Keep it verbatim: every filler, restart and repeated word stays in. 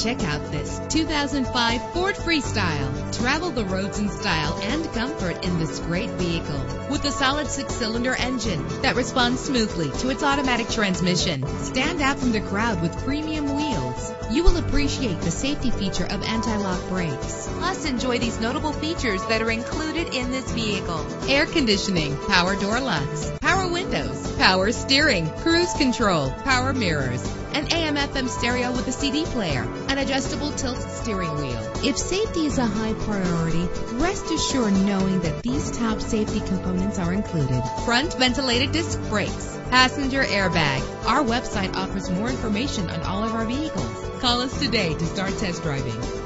Check out this two thousand five Ford Freestyle. Travel the roads in style and comfort in this great vehicle. With a solid six-cylinder engine that responds smoothly to its automatic transmission. Stand out from the crowd with premium wheels. You will appreciate the safety feature of anti-lock brakes. Plus, enjoy these notable features that are included in this vehicle: air conditioning, power door locks, power windows, power steering, cruise control, power mirrors, an A M F M stereo with a C D player, an adjustable tilt steering wheel. If safety is a high priority, rest assured knowing that these top safety components are included: front ventilated disc brakes, passenger airbag. Our website offers more information on all of our vehicles. Call us today to start test driving.